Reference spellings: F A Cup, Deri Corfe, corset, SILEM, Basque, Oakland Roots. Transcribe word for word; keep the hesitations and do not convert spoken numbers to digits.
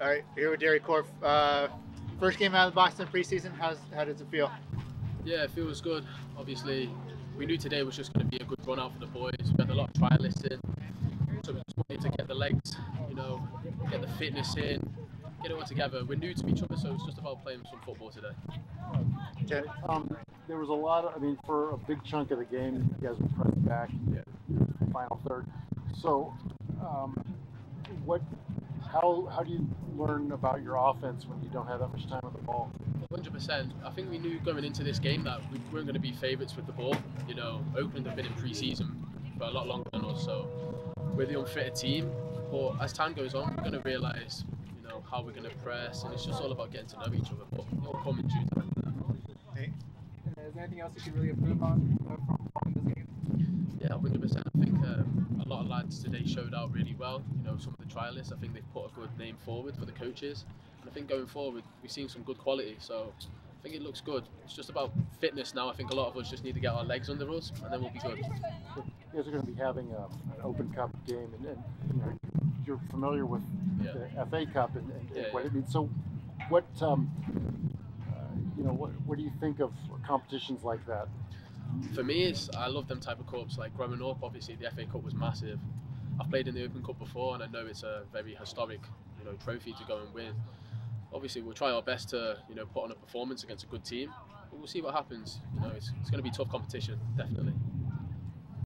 All right, here with Deri Corfe. Uh, first game out of the box in preseason. How's, how does it feel? Yeah, it feels good. Obviously, we knew today was just going to be a good run out for the boys. We had a lot of trialists in, so we just wanted to get the legs, you know, get the fitness in, get it all together. We're new to each other, so it's just about playing some football today. Okay. Um, there was a lot of, I mean, for a big chunk of the game, you guys were pressing back. Yeah. Final third. So, um, what? How how do you learn about your offense when you don't have that much time with the ball? one hundred percent. I think we knew going into this game that we weren't going to be favourites with the ball. You know, Oakland have been in pre-season for a lot longer than us, so we're the unfitted team. But as time goes on, we're going to realise, you know, how we're going to press, and it's just all about getting to know each other. But it'll come in due time. Hey, is there anything else you could really improve on from this game? Yeah, one hundred percent. I think um, a lot of lads today showed out really well. You know, some of the trialists, I think they've put a good name forward for the coaches. And I think going forward, we've seen some good quality. So I think it looks good. It's just about fitness now. I think a lot of us just need to get our legs under us, and then we'll be good. You guys are going to be having a, an Open Cup game, and, and you know, you're familiar with yeah. the F A Cup and, and, yeah, and what yeah. it means. So what, um, uh, you know, what, what do you think of competitions like that? For me, it's, I love them type of cups. Like growing up, obviously the F A Cup was massive. I've played in the Open Cup before, and I know it's a very historic, you know, trophy to go and win. Obviously, we'll try our best to, you know, put on a performance against a good team. But we'll see what happens. You know, it's, it's going to be tough competition, definitely.